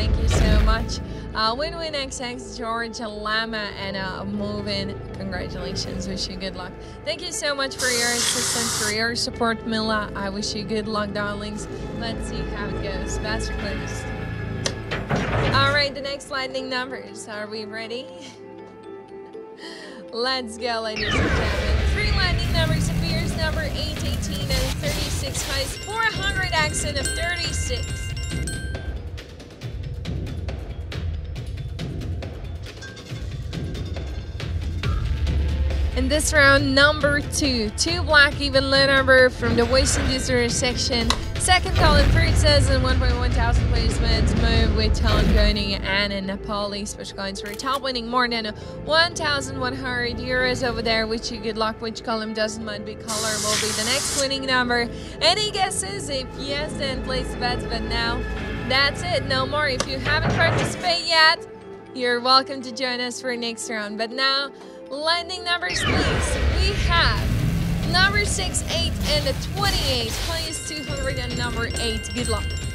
Thank you so much. Win-win XX, George Lama, and Movin, congratulations. Wish you good luck. Thank you so much for your assistance, for your support, Mila. I wish you good luck, darlings. Let's see how it goes. Best request. All right, the next lightning numbers. Are we ready? Let's go, ladies and gentlemen. Three lightning numbers appears. Number 8, 18, and 36 highs. 400 accent of 36. In this round, number 2 black even low number from the West Indies section. Second column, 3 says in 1,100 placements. Move with Talangoni and in Nepali. Special coins for top winning more than 1,100 euros over there. Wish you good luck. Which column doesn't mind be color will be the next winning number. Any guesses? If yes, then place the bets. But now, that's it. No more. If you haven't participated yet, you're welcome to join us for next round. But now, lightning numbers, please. We have number 6, 8, and 28. Please 200 and number 8. Good luck.